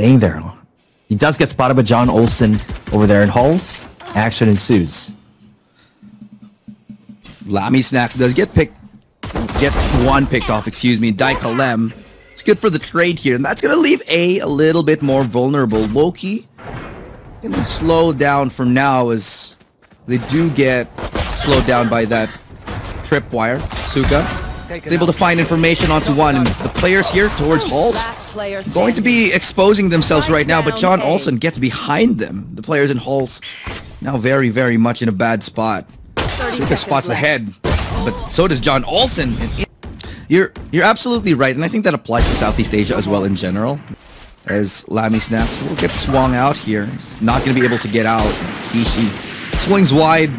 staying there. He does get spotted by John Olsen over there in Hulls. Action ensues. LAMMYSNAX does get one picked off, excuse me, Daikalem. It's good for the trade here, and that's gonna leave A little bit more vulnerable. Loki gonna slow down from now as they do get slowed down by that tripwire. Suka is able to find information onto one, and the players here towards Halls going to be exposing themselves right now, but John Olsen gets behind them. The players in Halls now very, very much in a bad spot. Suka spots the head, but so does John Olsen. And you're absolutely right, and I think that applies to Southeast Asia as well in general. As LAMMYSNAX will get swung out here. He's not going to be able to get out. Kishi swings wide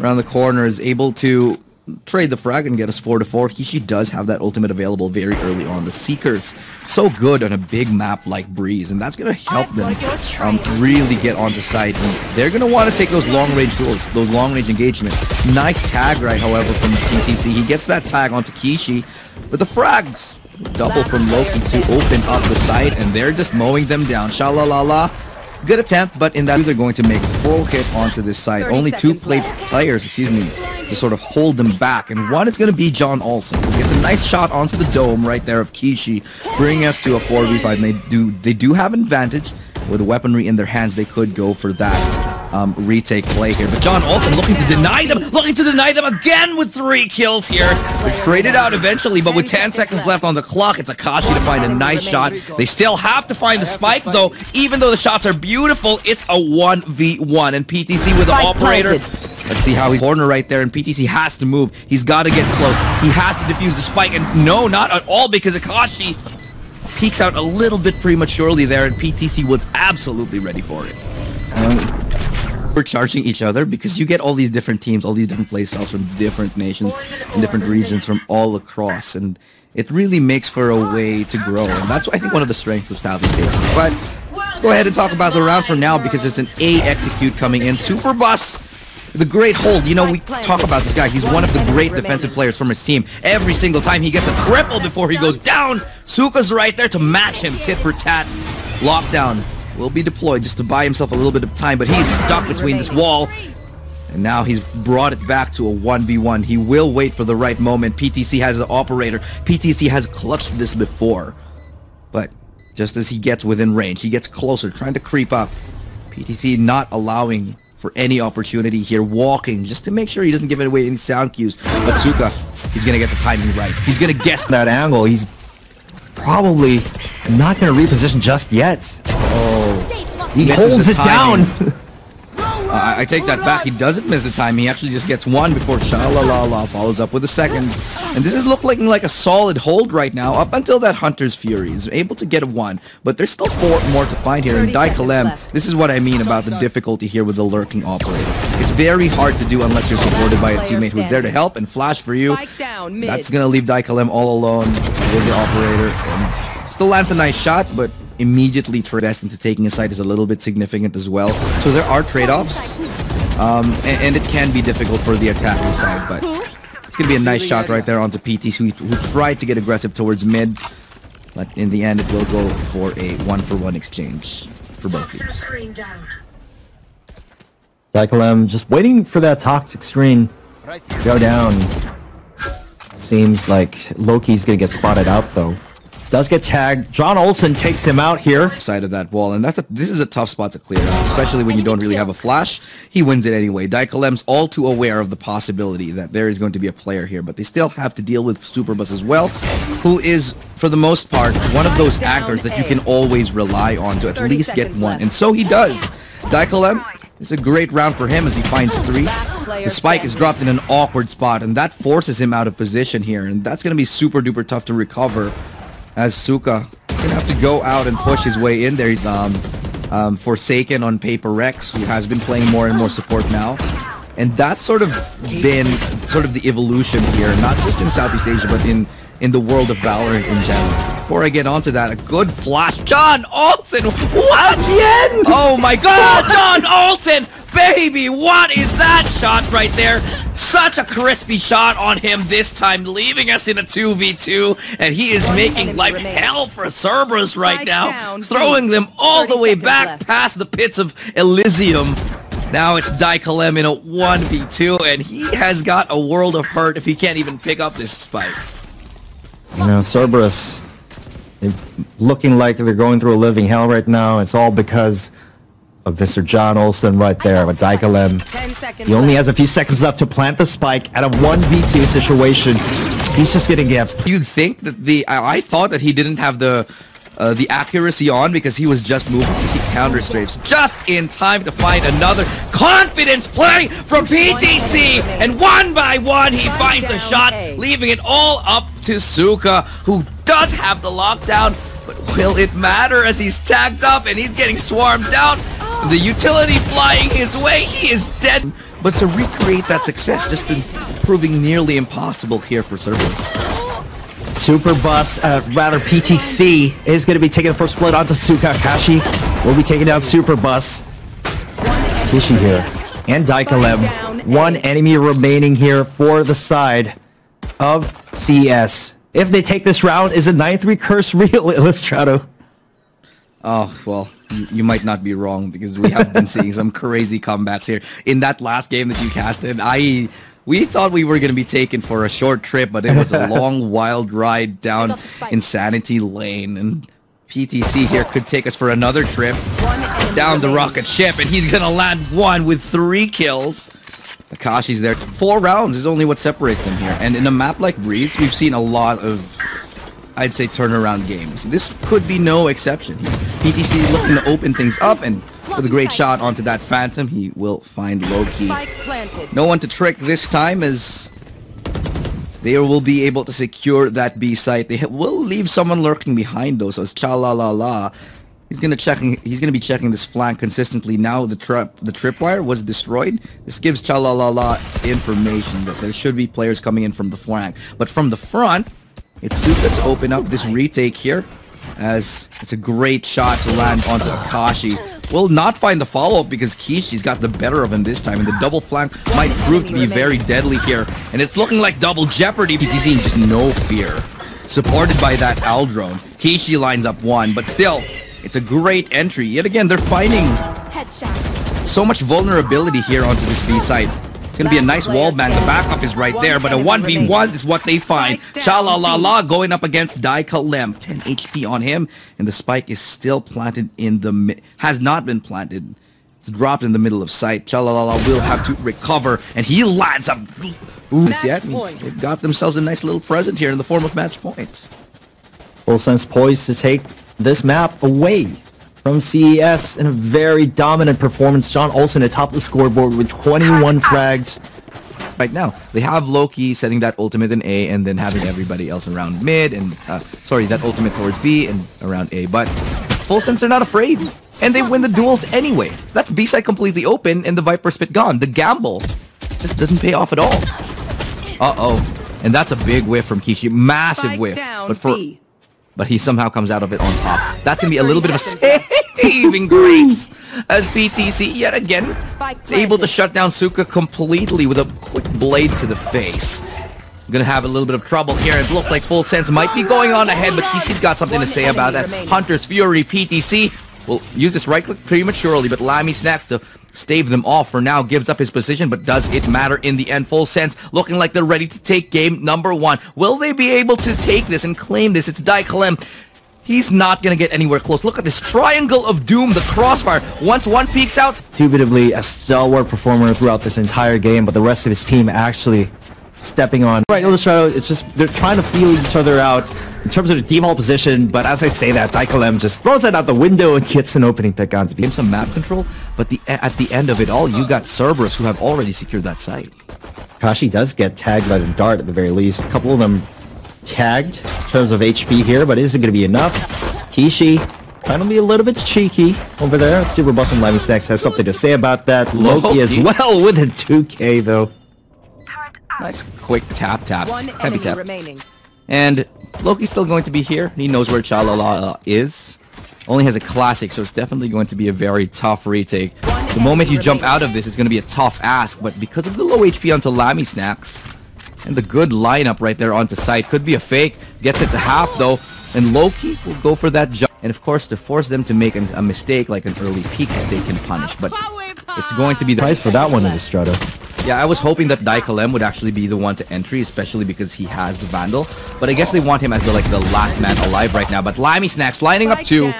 around the corner, is able to trade the frag and get us 4-4. Kishi does have that ultimate available very early on. The Seekers, so good on a big map like Breeze, and that's going to help them really get onto site. And they're going to want to take those long-range duels, those long-range engagements. Nice tag right, however, from the PTC. He gets that tag onto Kishi, but the frags double from Loki to open up the site, and they're just mowing them down. Cha La La La, good attempt, but in that they're going to make a full hit onto this site. Only two players, excuse me, to sort of hold them back, and one is going to be John Olsen. He gets a nice shot onto the dome right there of Kishi, bringing us to a 4v5, and they do have an advantage. With weaponry in their hands, they could go for that retake play here. But John Olsen looking to deny them again with 3 kills here. They're traded out eventually, but with 10 seconds left on the clock, it's Akashi to find a nice shot. They still have to find the spike, though. Even though the shots are beautiful, it's a 1v1. And PTC with the operator. Let's see how he's corner right there, and PTC has to move. He's got to get close. He has to defuse the spike, and no, not at all, because Akashi peeks out a little bit prematurely there, and PTC was absolutely ready for it. We're charging each other because you get all these different teams, all these different playstyles from different nations and different regions from all across, and it really makes for a way to grow, and that's, I think, one of the strengths of Southeast Asia. But let's go ahead and talk about the round for now, because it's an A execute coming in. SuperBusS, the great hold. You know, we talk about this guy. He's one of the great defensive players from his team. Every single time he gets a triple before he goes down. Suka's right there to match him, tit for tat. Lockdown will be deployed just to buy himself a little bit of time, but he's stuck between this wall. And now he's brought it back to a 1v1. He will wait for the right moment. PTC has the operator. PTC has clutched this before. But just as he gets within range, he gets closer, trying to creep up. PTC not allowing for any opportunity here, walking just to make sure he doesn't give away any sound cues. But Suka, he's gonna get the timing right. He's gonna guess that angle. He's probably not gonna reposition just yet. Oh, he holds it down. I take that back. He doesn't miss the time. He actually just gets one before Cha La La La follows up with a second. And this is looking like a solid hold right now, up until that Hunter's Fury is able to get a 1. But there's still 4 more to find here. And Daikalem, this is what I mean about the difficulty here with the lurking operator. It's very hard to do unless you're supported by a teammate who's there to help and flash for you. That's going to leave Daikalem all alone with the operator. And still lands a nice shot, but immediately trades into taking a site is a little bit significant as well. So there are trade-offs, and it can be difficult for the attacking side, but it's going to be a nice shot right there onto PTC, who tried to get aggressive towards mid, but in the end it will go for a 1-for-1 exchange for both teams. Daikalem just waiting for that toxic screen to go down. Seems like Loki's going to get spotted out though. Does get tagged. John Olsen takes him out here. Side of that wall, and this is a tough spot to clear out, especially when you don't really have a flash. He wins it anyway. Daikalem's all too aware of the possibility that there is going to be a player here, but they still have to deal with SuperBusS as well, who is, for the most part, one of those anchors that you can always rely on to at least get one, and so he does. Daikalem, it's a great round for him as he finds 3. The spike is dropped in an awkward spot, and that forces him out of position here, and that's going to be super duper tough to recover. As Suka is going to have to go out and push his way in there. He's Forsaken on Paper Rex, who has been playing more and more support now. And that's sort of been sort of the evolution here, not just in Southeast Asia, but in the world of Valorant in general. Before I get onto that, a good flash. John Olsen! What? Again? Oh my god, John Olsen! baby, what is that shot right there? Such a crispy shot on him this time, leaving us in a 2v2, and he is making life hell for Cerberus right now, throwing them all the way back past the pits of Elysium. Now it's Daikalem in a 1v2, and he has got a world of hurt if he can't even pick up this spike. You know, Cerberus, looking like they're going through a living hell right now. It's all because of Mr. John Olsen right there with Daikalem. He only has a few seconds left to plant the spike at a 1v2 situation. He's just getting gapped. You'd think that I thought that he didn't have the accuracy on because he was just moving to keep counter strafes. Just in time to find another confidence play from PTC, and one by one he finds the shot, leaving it all up to Suka, who does have the lockdown, but will it matter as he's tagged up and he's getting swarmed out? The utility flying his way, he is dead. But to recreate that success just been proving nearly impossible here for Cerberus. SuperBusS, rather PTC, is going to be taking the first blood onto Suka. Akashi will be taking down SuperBusS. Kishi here, and Daikalem. One enemy remaining here for the side of CES. If they take this round, is a 9-3 curse real, Illustrado? Oh, well, you might not be wrong, because we have been seeing some crazy comebacks here. In that last game that you casted, we thought we were going to be taken for a short trip, but it was a long, wild ride down Insanity Lane. And PTC here could take us for another trip down the rocket ship, and he's going to land one with 3 kills. Akashi's there. 4 rounds is only what separates them here. And in a map like Breeze, we've seen a lot of, I'd say, turnaround games. This could be no exception. PTC looking to open things up, and with a great shot onto that Phantom, he will find Loki. No one to trick this time, as they will be able to secure that B site. They will leave someone lurking behind though, so it's Cha La La La. He's gonna be checking this flank consistently. Now the tripwire was destroyed. This gives Cha La La La information that there should be players coming in from the flank. But from the front, it's Suka to open up this retake here, as it's a great shot to land onto Akashi. Will not find the follow-up because Kishi's got the better of him this time, and the double flank might prove to be very deadly here. And it's looking like double jeopardy. PTC just no fear, supported by that Al drone. Kishi lines up one, but still, it's a great entry. Yet again, they're finding so much vulnerability here onto this B side. It's going to be a nice wall bang. The backup is right there, but a 1v1 is what they find. Cha La La La going up against Daikalem. 10 HP on him, and the spike is still planted in the mid. Has not been planted. It's dropped in the middle of sight. Cha La La La will have to recover, and he lands up. Ooh, yet they've got themselves a nice little present here in the form of match points. Full Sense poised to take this map away from CES in a very dominant performance. John Olsen atop the scoreboard with 21 frags. Right now, they have Loki setting that ultimate in A, and then having everybody else around mid, and sorry, that ultimate towards B and around A, but Full Sense are not afraid, and they win the duels anyway. That's B-side completely open, and the Viper Spit gone. The gamble just doesn't pay off at all. Uh-oh, and that's a big whiff from Kishi, massive whiff, but he somehow comes out of it on top. That's going to be a little bit of a saving grace, as PTC yet again is able to shut down Suka completely with a quick blade to the face. Gonna have a little bit of trouble here. It looks like Full Sense might be going on ahead, but Kishi's got something to say about that. Hunter's Fury, PTC will use this right click prematurely, but LAMMYSNAX to stave them off for now, gives up his position, but does it matter in the end? Full Sense looking like they're ready to take game number 1. Will they be able to take this and claim this? It's Daikalem. He's not gonna get anywhere close. Look at this triangle of doom, the crossfire. Once one peeks out, indubitably a stalwart performer throughout this entire game, but the rest of his team actually stepping on. Right, Illustrado, it's just they're trying to feel each other out in terms of the default position, but as I say that, Daikalem just throws that out the window and gets an opening pick on to be some map control. But at the end of it all, you got Cerberus, who have already secured that site. Akashi does get tagged by the dart at the very least. A couple of them tagged in terms of HP here, but isn't going to be enough. Kishi trying to be a little bit cheeky over there. SuperBusS and LAMMYSNAX has something to say about that. Loki as well with a 2K though. Nice quick tap, heavy tap. And Loki's still going to be here. He knows where Cha La La is. Only has a classic, so it's definitely going to be a very tough retake. The moment you jump out of this, it's going to be a tough ask, but because of the low HP onto LAMMYSNAX, and the good lineup right there onto site, could be a fake, gets it to half though, and Loki will go for that jump. And of course, to force them to make a mistake, like an early peek, they can punish, but it's going to be the price for that one in Illustrado. Yeah, I was hoping that Daikalem would actually be the one to entry, especially because he has the Vandal. But I guess they want him as the last man alive right now. But LAMMYSNAX lining up two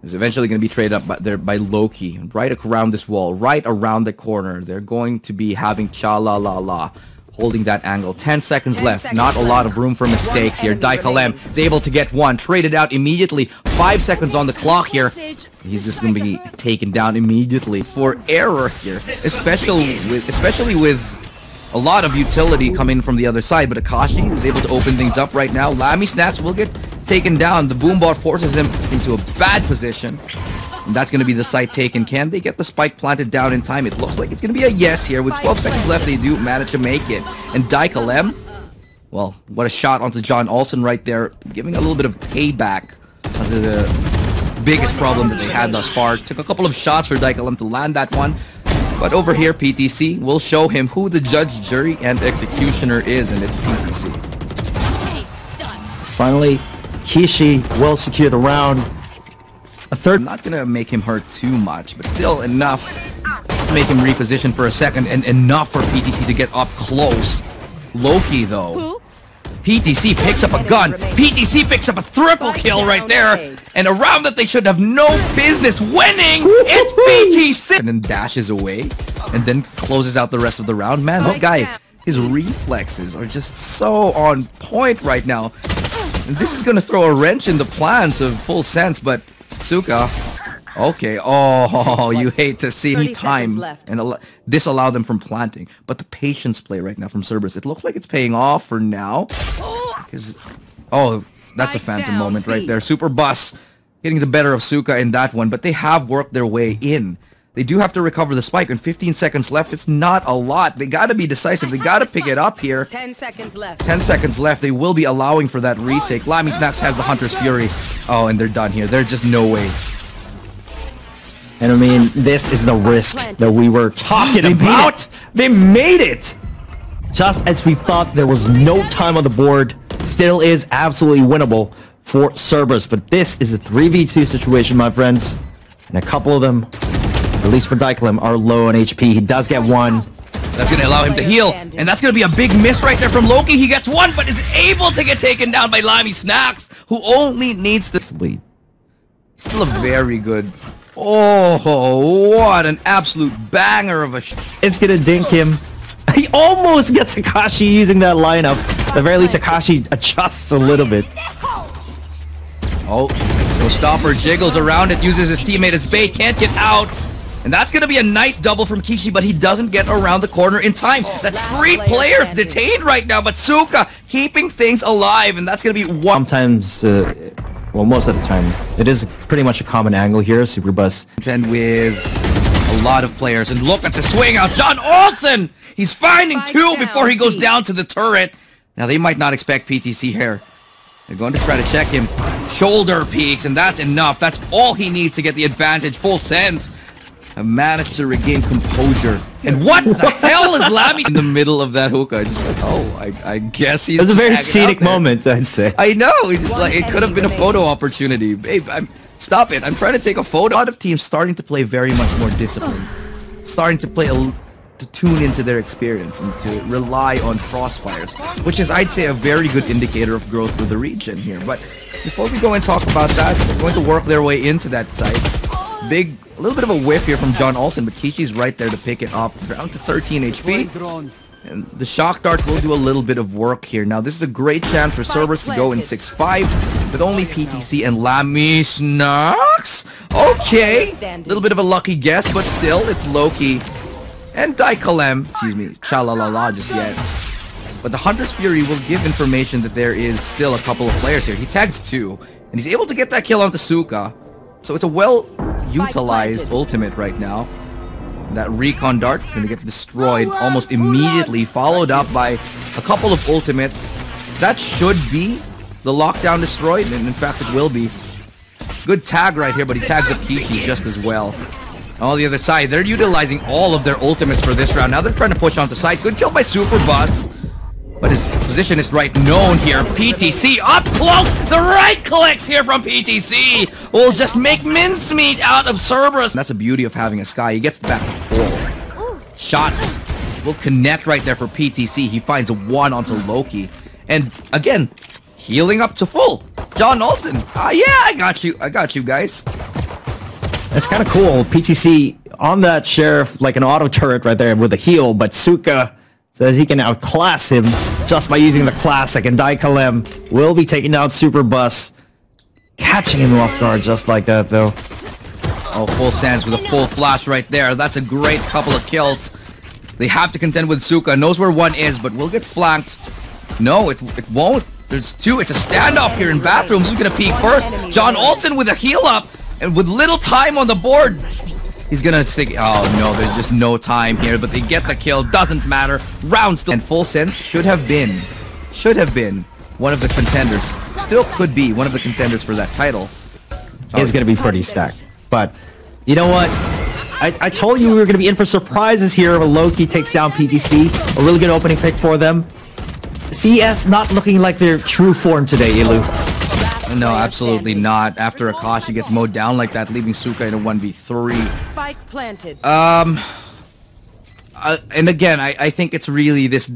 is eventually going to be traded up by Loki. Right around this wall, right around the corner. They're going to be having Cha La La La holding that angle. 10 seconds left. Not a lot of room for mistakes here. Daikalem is able to get one. Traded out immediately. 5 seconds on the clock here. He's just going to be taken down immediately for error here, especially with a lot of utility coming from the other side. But Akashi is able to open things up right now. LAMMYSNAX will get taken down. The Boom Bot forces him into a bad position, and that's going to be the site taken. Can they get the spike planted down in time? It looks like it's going to be a yes here. With 12 seconds left, they do manage to make it. And Daikalem, well, what a shot onto John Olsen right there, giving a little bit of payback onto the biggest problem that they had thus far. Took a couple of shots for Daikalem to land that one. But over here, PTC will show him who the judge, jury, and executioner is, and it's PTC. Finally, Kishi will secure the round. A third. Not gonna make him hurt too much, but still enough to make him reposition for a second, and enough for PTC to get up close. Loki, though. PTC picks up a gun. PTC picks up a triple kill right there. And a round that they should have no business winning. It's PTC. And then dashes away. And then closes out the rest of the round. Man, this guy, his reflexes are just so on point right now. And this is going to throw a wrench in the plans of Full Sense. But Suka, okay. Oh, you hate to see time. And disallow them from planting. But the patience play right now from Cerberus, it looks like it's paying off for now. Because, oh, that's a phantom moment right there. SuperBusS getting the better of Suka in that one, but they have worked their way in. They do have to recover the spike, and 15 seconds left. It's not a lot. They gotta be decisive. They gotta pick it up here. 10 seconds left. 10 seconds left. They will be allowing for that retake. LAMMYSNAX has the Hunter's Fury. Oh, and they're done here. There's just no way. And I mean, this is the risk that we were talking about. They made it! Just as we thought, there was no time on the board. Still is absolutely winnable for Cerberus, but this is a 3v2 situation, my friends, and a couple of them, at least for Daikalem, are low on HP. He does get one. That's going to allow him to heal, and that's going to be a big miss right there from Loki. He gets one, but is able to get taken down by LAMMYSNAX, who only needs this lead. Still a very good... Oh, what an absolute banger of a... It's going to dink him. He almost gets Akashi using that lineup. At the very least, Akashi adjusts a little bit. Oh, Showstopper jiggles around it, uses his teammate as bait, can't get out. And that's going to be a nice double from Kishi, but he doesn't get around the corner in time. That's three players detained right now, but Suka keeping things alive, and that's going to be one. Sometimes, well, most of the time, it is pretty much a common angle here, SuperBusS. And with... a lot of players, and look at the swing out. John Olsen, he's finding two before he goes down to the turret. Now they might not expect PTC here. They're going to try to check him. Shoulder peeks, and that's enough. That's all he needs to get the advantage. Full Sense have managed to regain composure. And what the hell is LAMMYSNAX in the middle of that hookah? Just like, oh, I guess he's. It's a very scenic moment, I'd say. I know. He's just like, it could have been a photo opportunity, babe. Stop it, I'm trying to take a photo. A lot of teams starting to play very much more disciplined. Starting to play, to tune into their experience and to rely on crossfires, which is, I'd say, a very good indicator of growth for the region here. But before we go and talk about that, they're going to work their way into that site. Big, a little bit of a whiff here from John Olsen, but Kishi's right there to pick it up. Down to 13 HP. And the shock dart will do a little bit of work here. Now, this is a great chance for Cerberus to go in 6-5 with only PTC and LAMMYSNAX. Okay, a little bit of a lucky guess, but still, it's Loki and Daikalem. Excuse me, Cha La La La just yet. But the Hunter's Fury will give information that there is still a couple of players here. He tags two, and he's able to get that kill onto Suka. So it's a well-utilized ultimate right now. That Recon Dart going to get destroyed almost immediately, followed up by a couple of ultimates. That should be the Lockdown destroyed, and in fact it will be. Good tag right here, but he tags up Kiki just as well. on the other side. They're utilizing all of their ultimates for this round. Now they're trying to push onto side. Good kill by SuperBusS. But his position is right known here. PTC up close! The right clicks here from PTC will just make mincemeat out of Cerberus. And that's the beauty of having a Skye. He gets back forward. Shots will connect right there for PTC. He finds a one onto Loki. And again, healing up to full. John Olsen. Yeah, I got you. I got you guys. That's kind of cool. PTC on that sheriff like an auto turret right there with a heal, but Suka says he can outclass him just by using the classic, and Daikalem will be taking out SuperBusS. Catching him off guard just like that, though. Oh, Full Sense with a full flash right there. That's a great couple of kills. They have to contend with Suka. Knows where one is, but will get flanked. No, it won't. There's two. It's a standoff here in bathrooms. Who's going to peek first? John Olsen with a heal up, and with little time on the board. He's gonna stick. Oh no, there's just no time here, but they get the kill, doesn't matter. Round still. And Full Sense should have been one of the contenders. Still could be one of the contenders for that title. It's gonna be pretty stacked. But you know what? I told you we were gonna be in for surprises here when Loki takes down PTC. A really good opening pick for them. CES not looking like their true form today, Ilu. No, absolutely not. After Akashi gets mowed down like that, leaving Suka in a 1v3. Spike planted. And again, I think it's really this...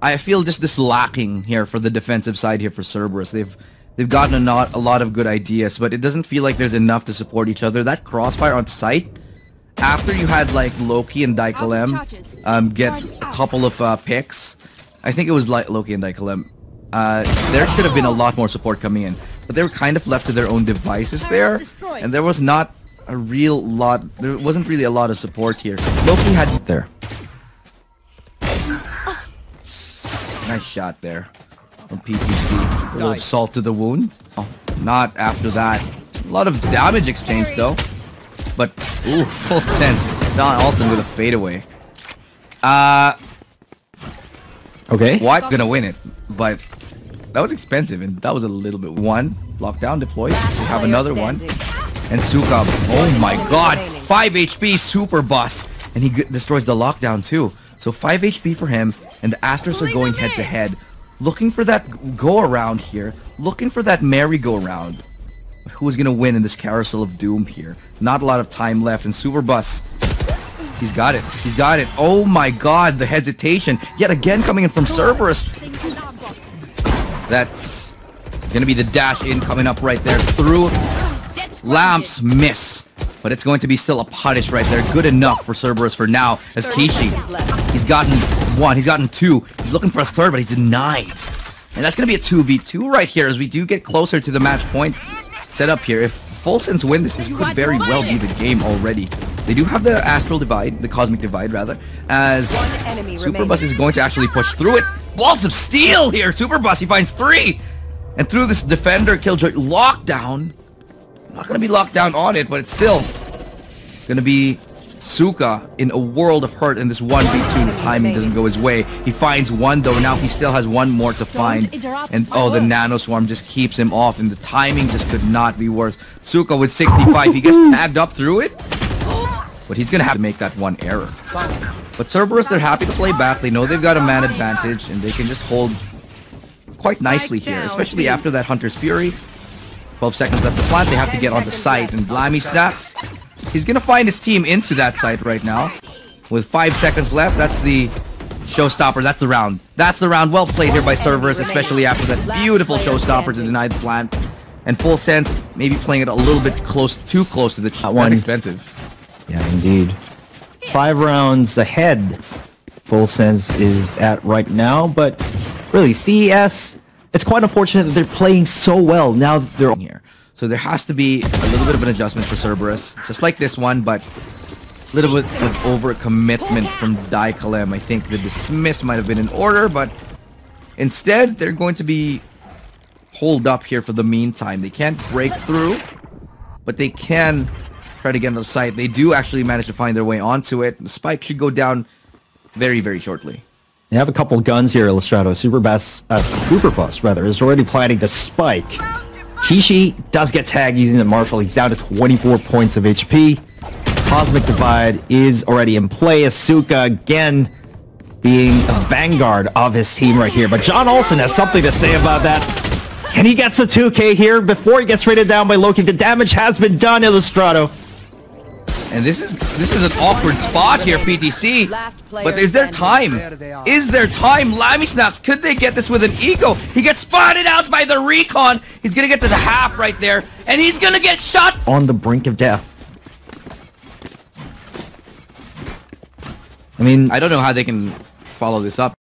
I feel just this lacking here for the defensive side here for Cerberus. They've gotten a lot of good ideas, but it doesn't feel like there's enough to support each other. That crossfire on sight, after you had like Loki and Daikalem get a couple of picks. I think it was like Loki and Daikalem. There should have been a lot more support coming in, but they were kind of left to their own devices there, and there was not a real lot. There wasn't really a lot of support here. Loki had there. Nice shot there from PTC. A little salt to the wound. Oh, not after that. A lot of damage exchange though, but ooh, Full Sense. Don Olsen with a fadeaway. Okay. What? Gonna win it, but. That was expensive, and that was a little bit. One Lockdown deployed. We have another one, and Suka. Oh my God! 5 HP SuperBusS, and he destroys the Lockdown too. So 5 HP for him, and the Astros are going head to head, looking for that go around here, looking for that merry-go-round. Who's gonna win in this carousel of doom here? Not a lot of time left, and SuperBusS. He's got it. He's got it. Oh my God! The hesitation yet again coming in from Cerberus. That's gonna be the dash in coming up right there through Lamps miss, but it's going to be still a punish right there. Good enough for Cerberus for now. As Kishi, he's gotten one, he's gotten two, he's looking for a third, but he's denied. And that's gonna be a 2v2 right here as we do get closer to the match point set up here. If Full Sense win this, this could very well be the game already. They do have the Astral Divide, the Cosmic Divide rather, as SuperBusS is going to actually push through it. Balls of steel here, SuperBusS, he finds three! And through this defender, Killjoy, Lockdown. Not gonna be Lockdown on it, but it's still gonna be Suka in a world of hurt in this 1v2. The timing doesn't go his way. He finds one though, now he still has one more to find. And oh, the Nano Swarm just keeps him off, and the timing just could not be worse. Suka with 65, he gets tagged up through it. But he's gonna have to make that one error. But Cerberus, they're happy to play back. They know they've got a man advantage, and they can just hold quite nicely here, especially after that Hunter's Fury. 12 seconds left to plant. They have to get onto site, and LAMMYSNAX, he's gonna find his team into that site right now. With 5 seconds left, that's the Showstopper. That's the round. That's the round. Well played here by Cerberus, especially after that beautiful Showstopper to deny the plant. And Full Sense, maybe playing it a little bit close, too close to the shot. That's expensive. Yeah, indeed. 5 rounds ahead, Full Sense is at right now, but really, CES, it's quite unfortunate that they're playing so well. Now they're here. So there has to be a little bit of an adjustment for Cerberus, just like this one, but a little bit with overcommitment from Daikalem. I think the dismiss might have been in order, but instead, they're going to be holed up here for the meantime. They can't break through, but they can... try to get on the site. They do actually manage to find their way onto it. The spike should go down very, very shortly. They have a couple guns here, Illustrado. SuperBusS is already planting the spike. Kishi does get tagged using the Marshall. He's down to 24 points of HP. Cosmic Divide is already in play. Suka again being the vanguard of his team right here. But John Olsen has something to say about that. And he gets the 2K here before he gets raided down by Loki. The damage has been done, Illustrado. And this is an awkward spot here, PTC. But is there time? Is there time? LAMMYSNAX, could they get this with an eco? He gets spotted out by the recon. He's gonna get to the half right there, and he's gonna get shot on the brink of death. I mean, I don't know how they can follow this up.